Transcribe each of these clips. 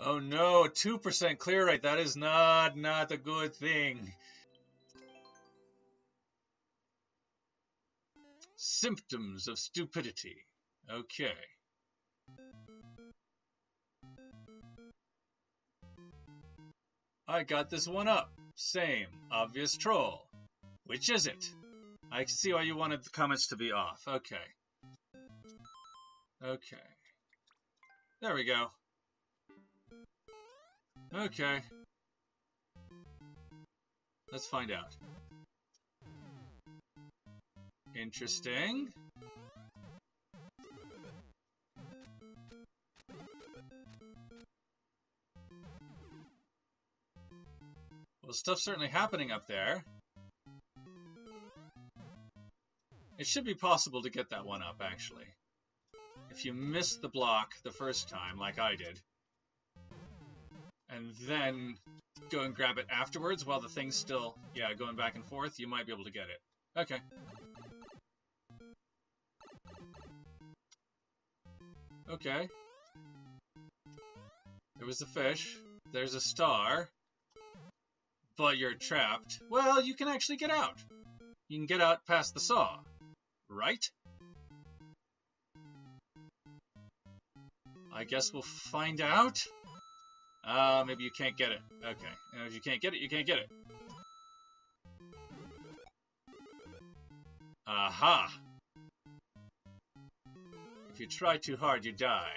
Oh no, 2% clear rate. That is not a good thing. Symptoms of stupidity. Okay. I got this one up. Same. Obvious troll. Which is it? I see why you wanted the comments to be off. Okay. Okay. There we go. Okay. Let's find out. Interesting. Well, stuff's certainly happening up there. It should be possible to get that one up, actually. If you miss the block the first time, like I did, and then go and grab it afterwards while the thing's still, yeah, going back and forth, you might be able to get it. Okay. Okay. There was the fish. There's a star. But you're trapped. Well, you can actually get out. You can get out past the saw. Right? I guess we'll find out. Maybe you can't get it. Okay. If you can't get it, you can't get it. Aha! If you try too hard, you die.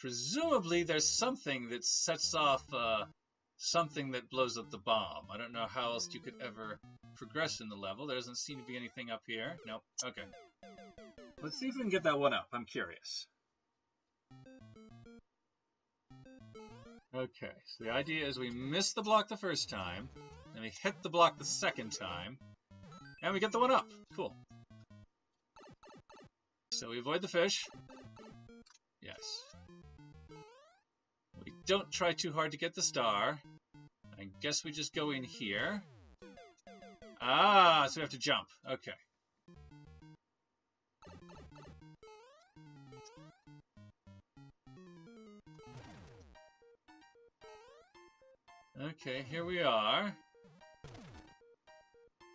Presumably there's something that sets off something that blows up the bomb. I don't know how else you could ever progress in the level. There doesn't seem to be anything up here. Nope. Okay. Let's see if we can get that one up. I'm curious. Okay, so the idea is we miss the block the first time, then we hit the block the second time, and we get the one up. Cool. So we avoid the fish. Yes. We don't try too hard to get the star. I guess we just go in here. Ah, so we have to jump. Okay. Okay, here we are.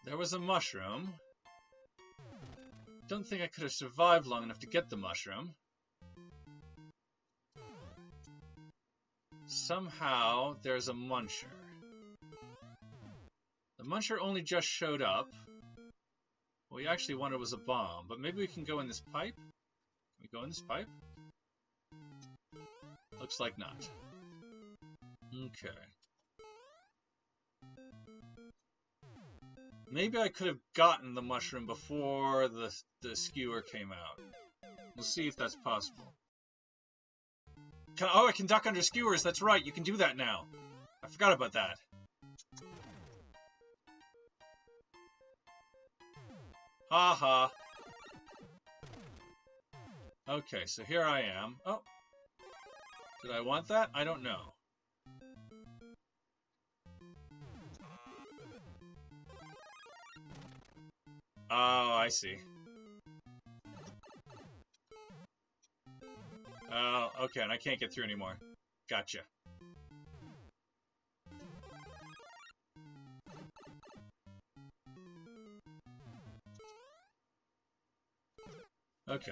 There was a mushroom. Don't think I could have survived long enough to get the mushroom. Somehow, there's a muncher. The muncher only just showed up. What we actually wanted was a bomb, but maybe we can go in this pipe? Can we go in this pipe? Looks like not. Okay. Maybe I could have gotten the mushroom before the skewer came out. We'll see if that's possible. Oh, I can duck under skewers. That's right. You can do that now. I forgot about that. Ha ha. Okay, so here I am. Oh. Did I want that? I don't know. Oh, I see. Oh, okay, and I can't get through anymore. Gotcha. Okay.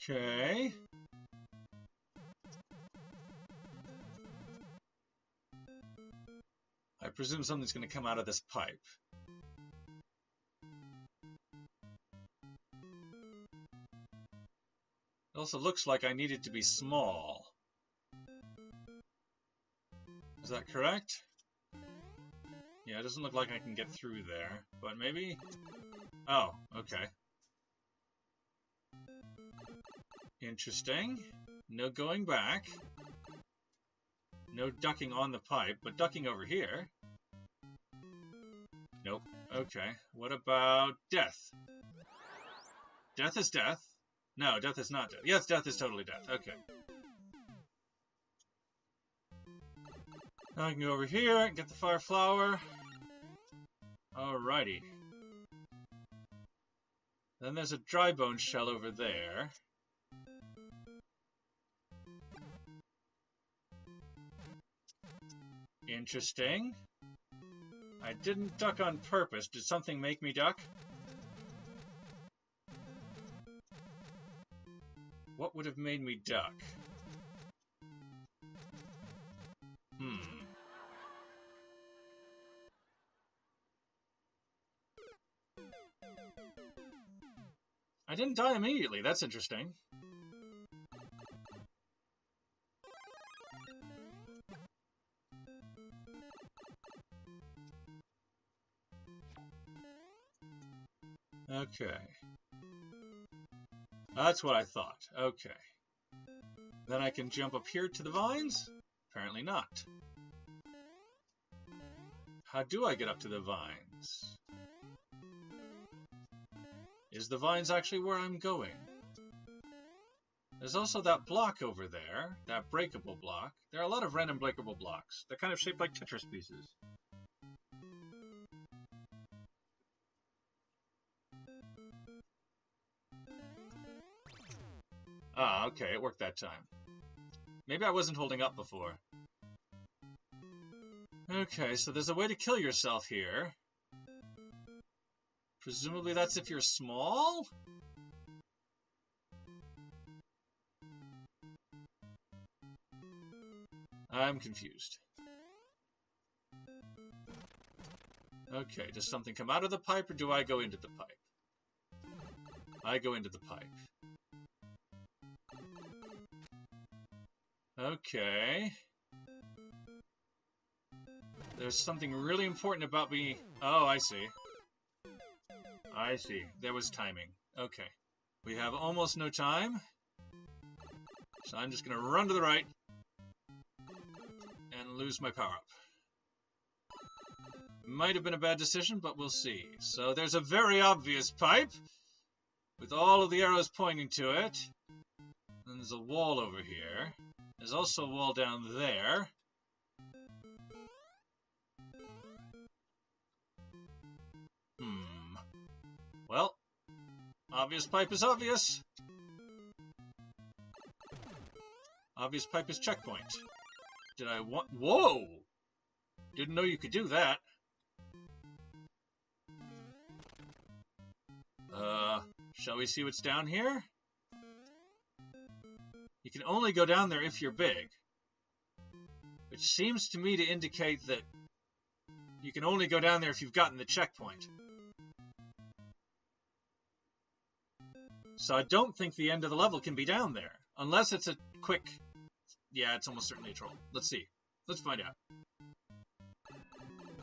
Okay. I presume something's going to come out of this pipe. It also looks like I need it to be small. Is that correct? Yeah, it doesn't look like I can get through there, but maybe... Oh, okay. Interesting. No going back. No ducking on the pipe, but ducking over here. Nope. Okay. What about death? Death is death. No, death is not death. Yes, death is totally death. Okay. Now I can go over here and get the fire flower. Alrighty. Then there's a dry-bone shell over there. Interesting. I didn't duck on purpose. Did something make me duck? What would have made me duck? I didn't die immediately. That's interesting. Okay. That's what I thought. Okay. Then I can jump up here to the vines? Apparently not. How do I get up to the vines? Is the vines actually where I'm going? There's also that block over there, that breakable block. There are a lot of random breakable blocks. They're kind of shaped like Tetris pieces. Ah, okay, it worked that time. Maybe I wasn't holding up before. Okay, so there's a way to kill yourself here. Presumably that's if you're small? I'm confused. Okay, does something come out of the pipe, or do I go into the pipe? I go into the pipe. Okay. There's something really important about me. Oh, I see. I see. There was timing. Okay. We have almost no time. So I'm just going to run to the right and lose my power-up. Might have been a bad decision, but we'll see. So there's a very obvious pipe with all of the arrows pointing to it. And there's a wall over here. There's also a wall down there. Well, obvious pipe is obvious. Obvious pipe is checkpoint. Did I want... Whoa! Didn't know you could do that. Shall we see what's down here? You can only go down there if you're big. Which seems to me to indicate that you can only go down there if you've gotten the checkpoint. So I don't think the end of the level can be down there. Unless it's a quick... Yeah, it's almost certainly a troll. Let's see. Let's find out.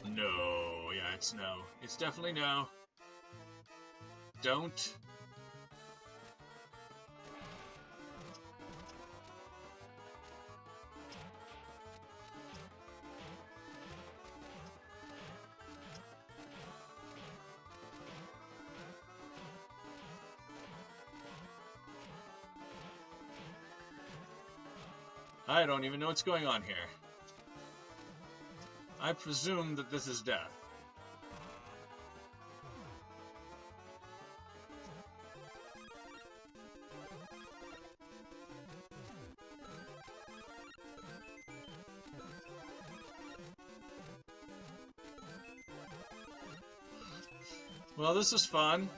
No. Yeah, it's no. It's definitely no. Don't. I don't even know what's going on here. I presume that this is death. Well, this is fun.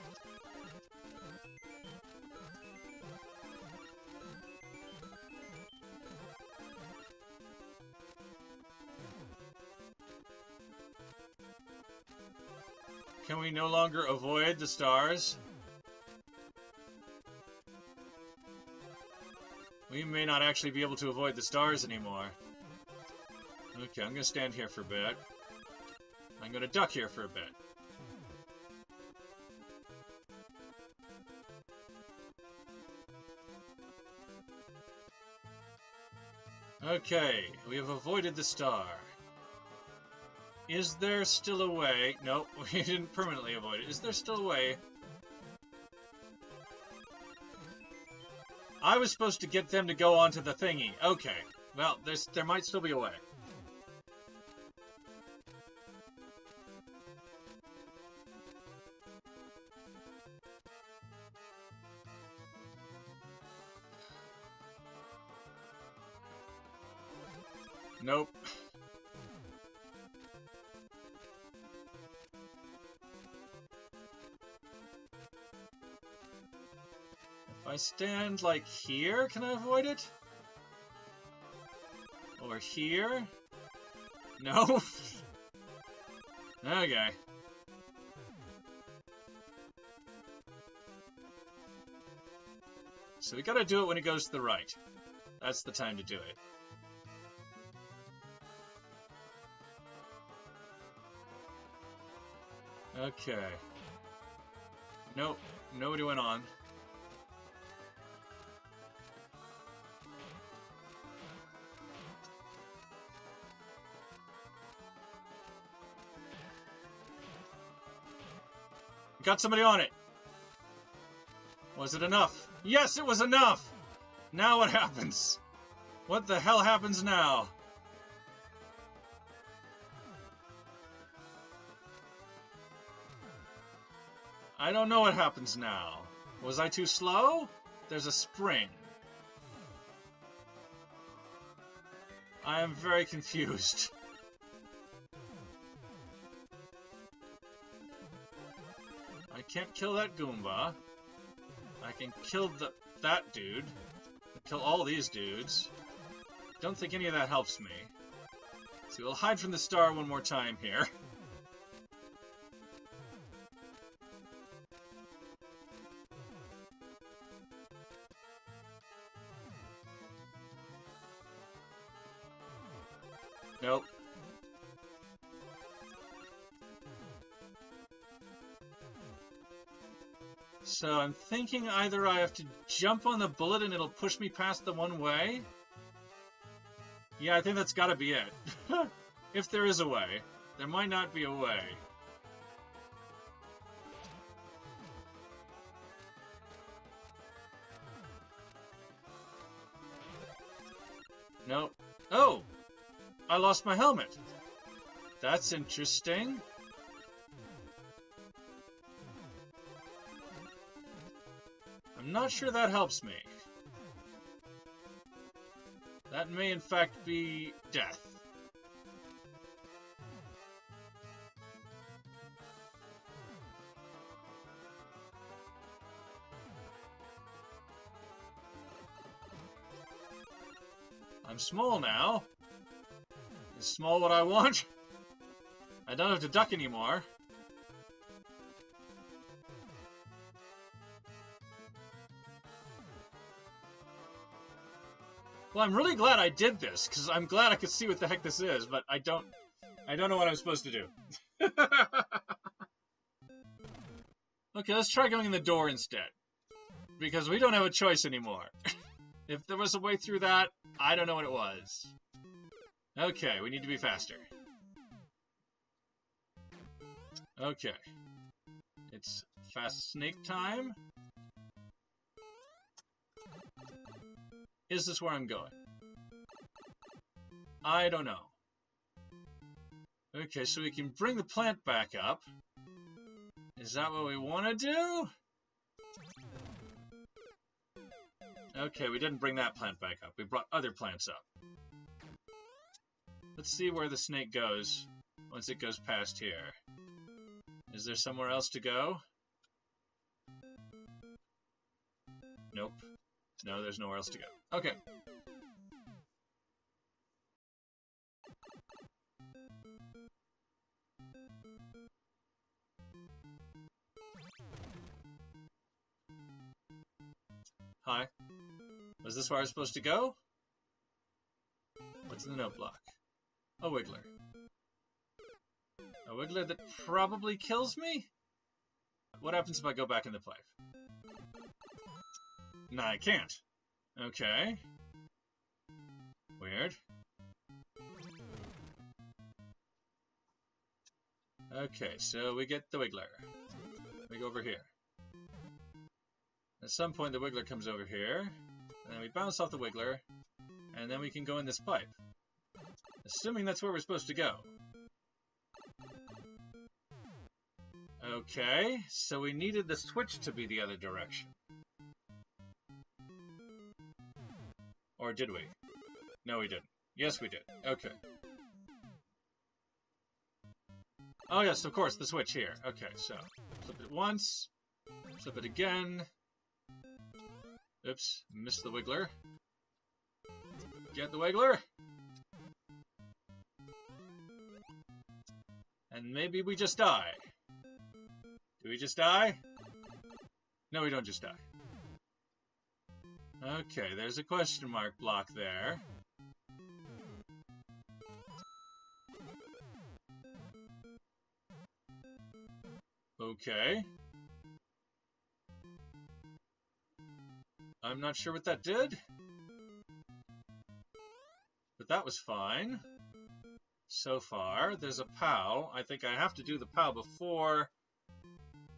Can we no longer avoid the stars? We may not actually be able to avoid the stars anymore. Okay, I'm gonna stand here for a bit. I'm gonna duck here for a bit. Okay, we have avoided the star. Is there still a way... Nope, we didn't permanently avoid it. Is there still a way... I was supposed to get them to go onto the thingy. Okay. Well, there might still be a way. Nope. If I stand, like, here, can I avoid it? Or here? No? Okay. So we gotta do it when it goes to the right. That's the time to do it. Okay. Nope, nobody went on. Got somebody on it. Was it enough? Yes, it was enough! Now what happens? What the hell happens now? I don't know what happens now. Was I too slow? There's a spring. I am very confused. I can't kill that Gumbah. I can kill that dude. Kill all these dudes. Don't think any of that helps me. So we'll hide from the star one more time here. Nope. So I'm thinking either I have to jump on the bullet and it'll push me past the one way. Yeah, I think that's gotta be it. If there is a way. There might not be a way. Nope. Oh! I lost my helmet. That's interesting. I'm not sure that helps me. That may in fact be death. I'm small now. Is small what I want? I don't have to duck anymore. Well, I'm really glad I did this, because I'm glad I could see what the heck this is, but I don't know what I'm supposed to do. Okay, let's try going in the door instead. Because we don't have a choice anymore. If there was a way through that, I don't know what it was. Okay, we need to be faster. Okay. It's fast snake time. Is this where I'm going? I don't know. Okay, so we can bring the plant back up. Is that what we want to do? Okay, we didn't bring that plant back up. We brought other plants up. Let's see where the snake goes once it goes past here. Is there somewhere else to go? Nope. No, there's nowhere else to go. Okay. Hi. Was this where I was supposed to go? What's in the note block? A Wiggler. A Wiggler that probably kills me? What happens if I go back in the pipe? No, I can't. Okay. Weird. Okay, so we get the Wiggler. We go over here. At some point the Wiggler comes over here, and then we bounce off the Wiggler, and then we can go in this pipe. Assuming that's where we're supposed to go. Okay, so we needed the switch to be the other direction. Or did we? No, we didn't. Yes, we did. Okay. Oh, yes, of course, the switch here. Okay, so flip it once, flip it again. Oops, missed the Wiggler. Get the Wiggler. And maybe we just die. Do we just die? No, we don't just die. Okay, there's a question mark block there. Okay. I'm not sure what that did. But that was fine. So far, there's a POW. I think I have to do the POW before...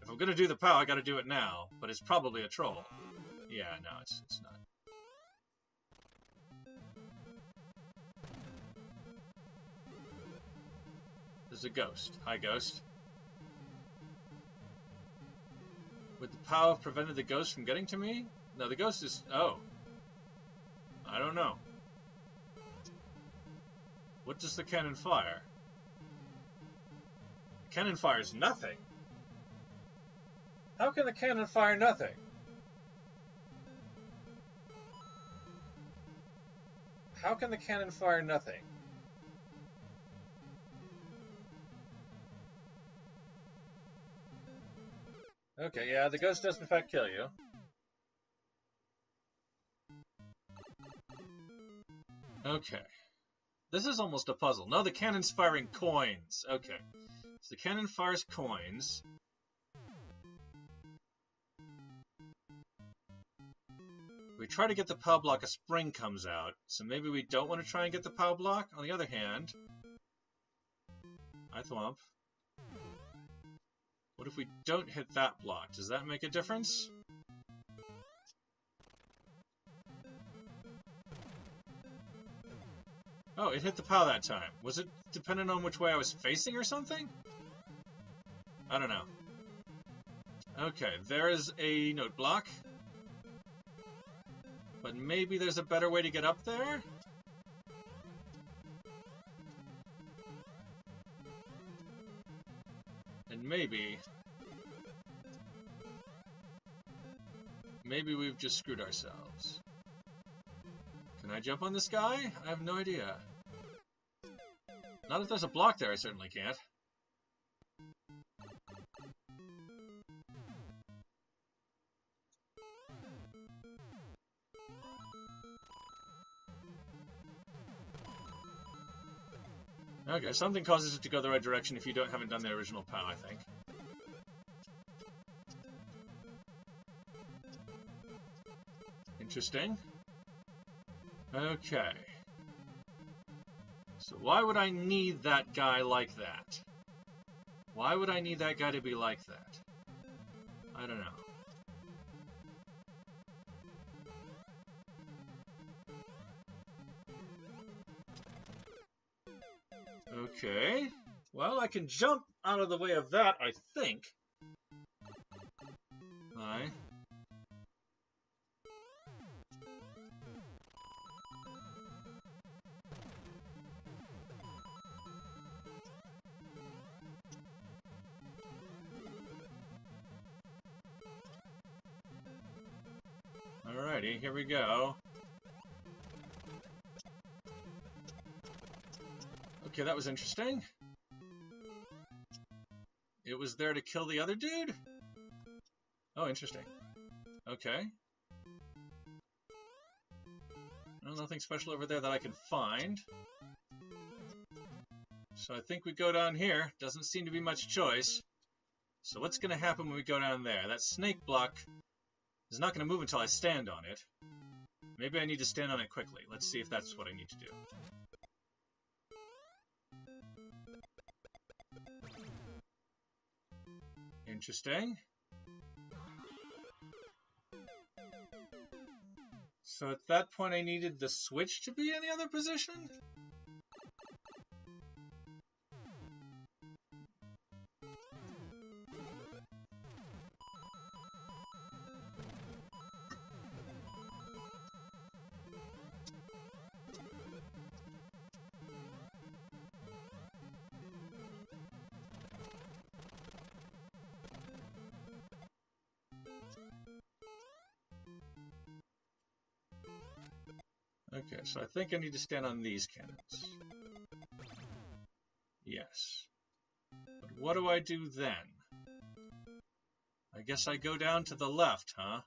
If I'm gonna do the POW, I gotta do it now. But it's probably a troll. Yeah, no, it's not. There's a ghost. Hi, ghost. Would the POW have prevented the ghost from getting to me? No, the ghost is... Oh. I don't know. What does the cannon fire? The cannon fires nothing. How can the cannon fire nothing? How can the cannon fire nothing? Okay, yeah, the ghost does in fact kill you. Okay. This is almost a puzzle. No, the cannon's firing coins. Okay. So the cannon fires coins. We try to get the POW block, a spring comes out. So maybe we don't want to try and get the POW block. On the other hand... I Thwomp. What if we don't hit that block? Does that make a difference? Oh, it hit the POW that time. Was it dependent on which way I was facing or something? I don't know. Okay, there is a note block. But maybe there's a better way to get up there? And maybe we've just screwed ourselves. Can I jump on this guy? I have no idea. Not if there's a block there, I certainly can't. Okay, something causes it to go the right direction if you haven't done the original POW, I think. Interesting. Okay. So why would I need that guy like that? Why would I need that guy to be like that? I don't know. Okay, well, I can jump out of the way of that, I think. Aye. Alrighty, here we go. Okay, that was interesting. It was there to kill the other dude? Oh, interesting. Okay. Well, nothing special over there that I can find. So I think we go down here. Doesn't seem to be much choice. So what's going to happen when we go down there? That snake block is not going to move until I stand on it. Maybe I need to stand on it quickly. Let's see if that's what I need to do. Interesting. So at that point I needed the switch to be in the other position? Okay, so I think I need to stand on these cannons. Yes. But what do I do then? I guess I go down to the left, huh?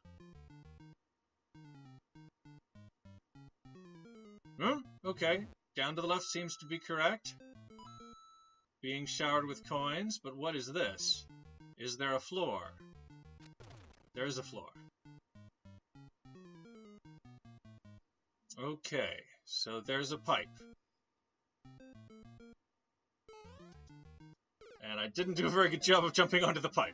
Hmm? Okay. Down to the left seems to be correct. Being showered with coins, but what is this? Is there a floor? There is a floor. Okay, so there's a pipe. And I didn't do a very good job of jumping onto the pipe.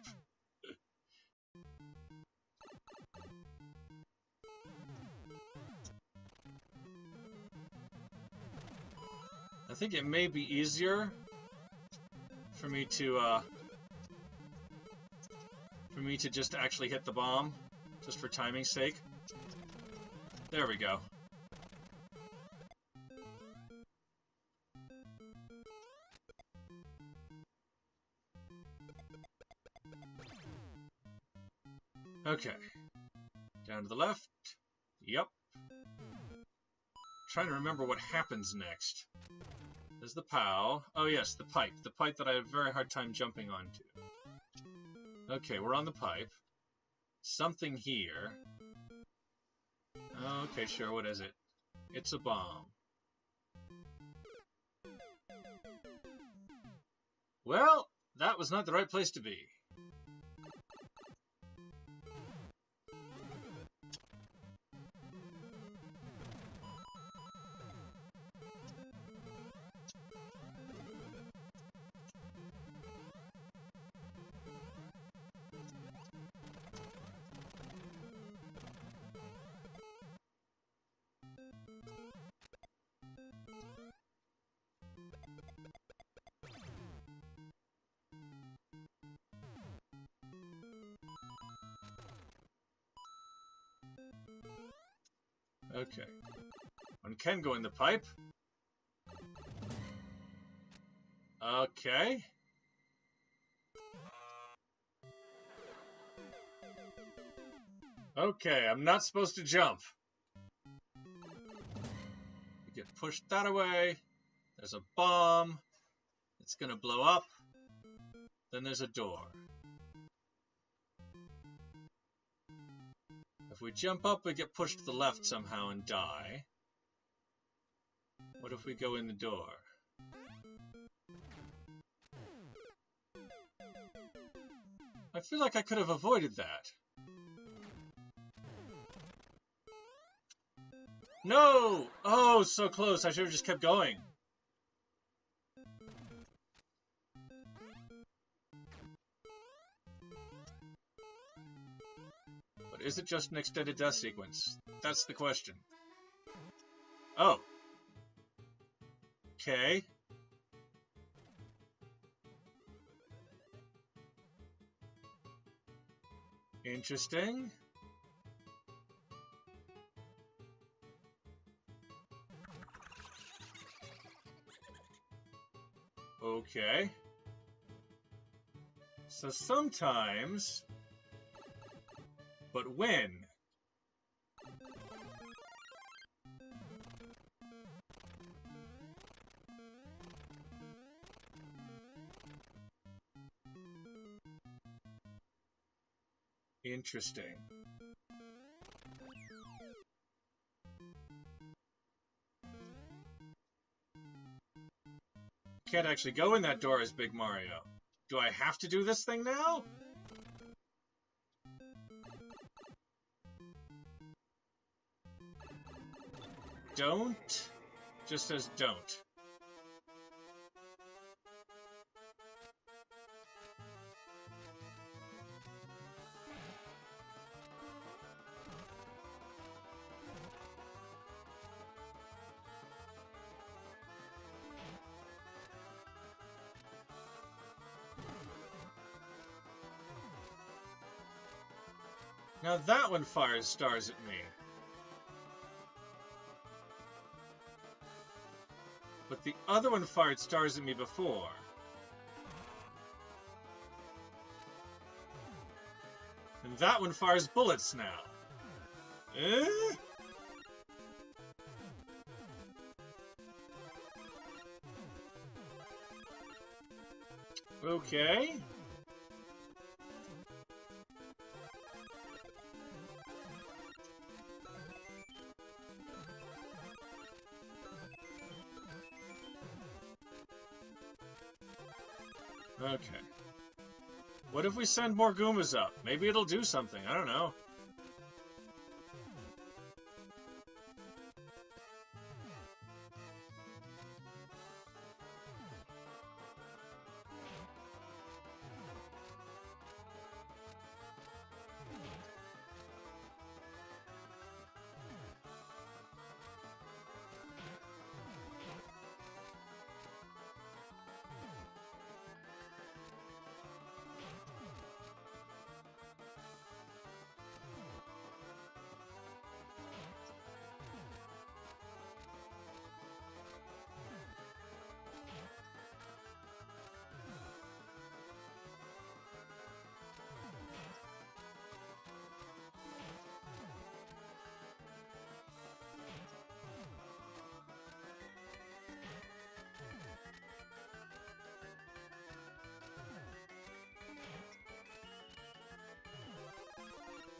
I think it may be easier for me to, just actually hit the bomb, just for timing's sake. There we go. Okay, down to the left, yep. Trying to remember what happens next. There's the POW. Oh yes, the pipe that I had a very hard time jumping onto. Okay, we're on the pipe. Something here. Oh, okay, sure, what is it? It's a bomb. Well, that was not the right place to be. Okay. One can go in the pipe. Okay. Okay, I'm not supposed to jump. We get pushed that away. There's a bomb. It's gonna blow up. Then there's a door. If we jump up, we get pushed to the left somehow and die. What if we go in the door? I feel like I could have avoided that. No! Oh, so close. I should have just kept going. Is it just an extended death sequence? That's the question. Oh. Okay. Interesting. Okay. So sometimes... But when? Interesting. Can't actually go in that door as Big Mario. Do I have to do this thing now? don't, just says don't. Now that one fires stars at me. But the other one fired stars at me before. And that one fires bullets now. Eh? Okay. Okay. What if we send more Goombas up? Maybe it'll do something. I don't know.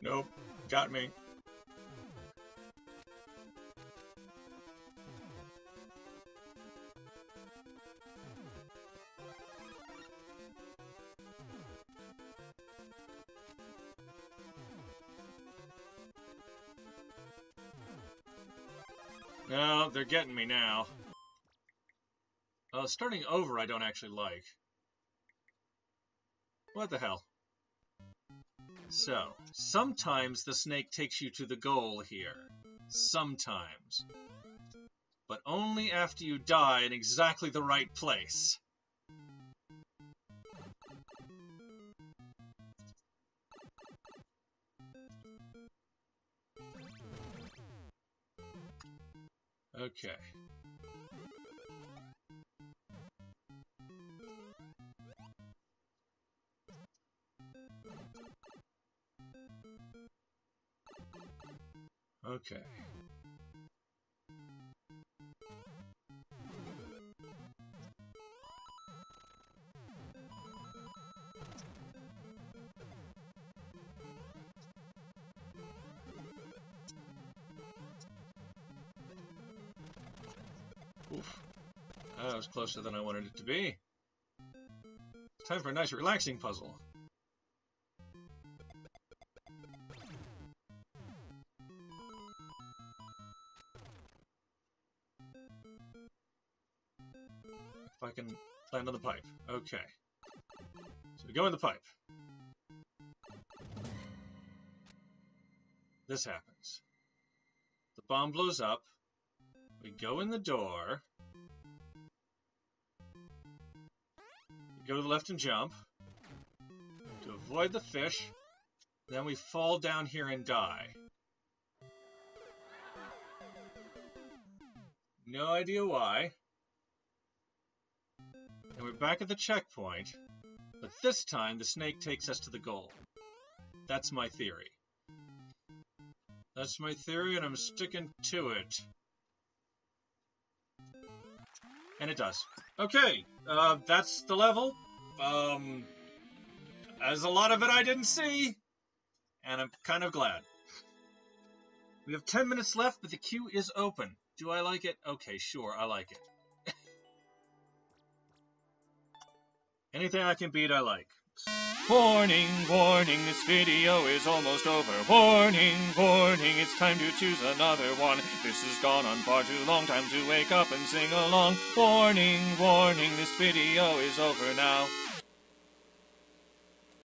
Nope, got me. No, they're getting me now. Starting over I don't actually like. What the hell? So, sometimes the snake takes you to the goal here. Sometimes. But only after you die in exactly the right place. Okay. Okay. Oof. That was closer than I wanted it to be. It's time for a nice relaxing puzzle. If I can land on the pipe. Okay. So we go in the pipe. This happens. The bomb blows up. We go in the door. We go to the left and jump. To avoid the fish. Then we fall down here and die. No idea why. And we're back at the checkpoint, but this time the snake takes us to the goal. That's my theory. That's my theory, and I'm sticking to it. And it does. Okay, that's the level. As a lot of it I didn't see, and I'm kind of glad. We have 10 minutes left, but the queue is open. Do I like it? Okay, sure, I like it. Anything I can beat, I like. Warning, warning, this video is almost over. Warning, warning, it's time to choose another one. This has gone on far too long, time to wake up and sing along. Warning, warning, this video is over now.